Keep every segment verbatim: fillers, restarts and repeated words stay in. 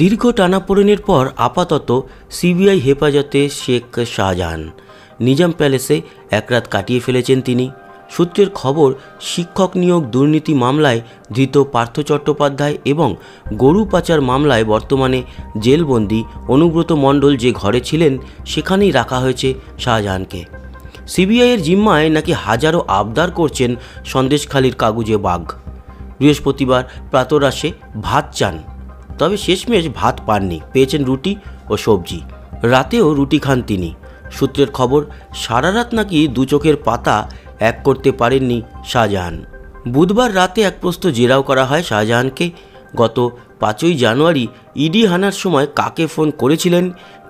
দীর্ঘ টানাপোড়েনের পর আপাতত সিবিআই হেফাজতে শেখ শাহজাহান। নিজাম প্যালেসে এক রাত কাটিয়ে ফেলেছেন তিনি। সূত্রের খবর, শিক্ষক নিয়োগ দুর্নীতি মামলায় ধৃত পার্থ চট্টোপাধ্যায় এবং গরু পাচার মামলায় বর্তমানে জেলবন্দি অনুব্রত মণ্ডল যে ঘরে ছিলেন সেখানেই রাখা হয়েছে শাহজাহানকে। সিবিআইয়ের জিম্মায় নাকি হাজারো আবদার করছেন সন্দেশখালীর কাগুজে বাঘ। বৃহস্পতিবার প্রাতরাশে ভাত চান, তবে শেষমেশ ভাত পাননি, পেয়েছেন রুটি ও সবজি। রাতেও রুটি খান তিনি। সূত্রের খবর, সারা রাত নাকি দু চোখের পাতা এক করতে পারেননি শাহজাহান। বুধবার রাতে একপ্রস্থ জেরাও করা হয় শাহজাহানকে। গত পাঁচই জানুয়ারি ইডি হানার সময় কাকে ফোন করেছিলেন,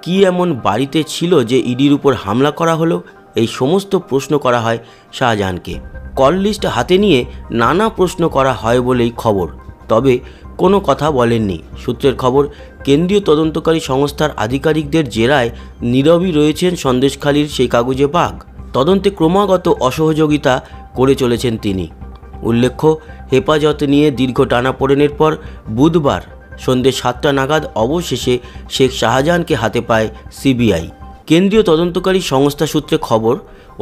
কি এমন বাড়িতে ছিল যে ইডির উপর হামলা করা হলো, এই সমস্ত প্রশ্ন করা হয় শাহজাহানকে। কল লিস্ট হাতে নিয়ে নানা প্রশ্ন করা হয় বলেই খবর, তবে কোনো কথা বলেননি। সূত্রের খবর, কেন্দ্রীয় তদন্তকারী সংস্থার আধিকারিকদের জেরায় নীরবই রয়েছেন সন্দেশখালীর সেই কাগুজে বাঘ। তদন্তে ক্রমাগত অসহযোগিতা করে চলেছেন তিনি। উল্লেখ্য, হেফাজত নিয়ে দীর্ঘ টানাপোড়েনের পর বুধবার সন্ধ্যে সাতটা নাগাদ অবশেষে শেখ শাহজাহানকে হাতে পায় সিবিআই। কেন্দ্রীয় তদন্তকারী সংস্থা সূত্রে খবর,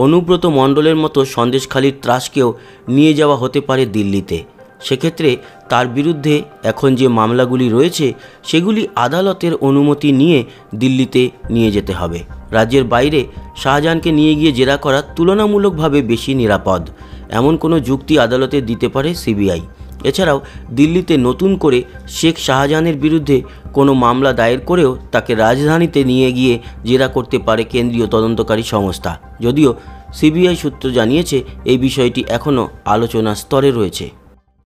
অনুব্রত মণ্ডলের মতো সন্দেশখালীর ত্রাসকেও নিয়ে যাওয়া হতে পারে দিল্লিতে। সেক্ষেত্রে তার বিরুদ্ধে এখন যে মামলাগুলি রয়েছে সেগুলি আদালতের অনুমতি নিয়ে দিল্লিতে নিয়ে যেতে হবে। রাজ্যের বাইরে শাহজাহানকে নিয়ে গিয়ে জেরা করা তুলনামূলকভাবে বেশি নিরাপদ, এমন কোনো যুক্তি আদালতে দিতে পারে সিবিআই। এছাড়াও দিল্লিতে নতুন করে শেখ শাহজাহানের বিরুদ্ধে কোনো মামলা দায়ের করেও তাকে রাজধানীতে নিয়ে গিয়ে জেরা করতে পারে কেন্দ্রীয় তদন্তকারী সংস্থা। যদিও সিবিআই সূত্র জানিয়েছে এই বিষয়টি এখনও আলোচনা স্তরে রয়েছে।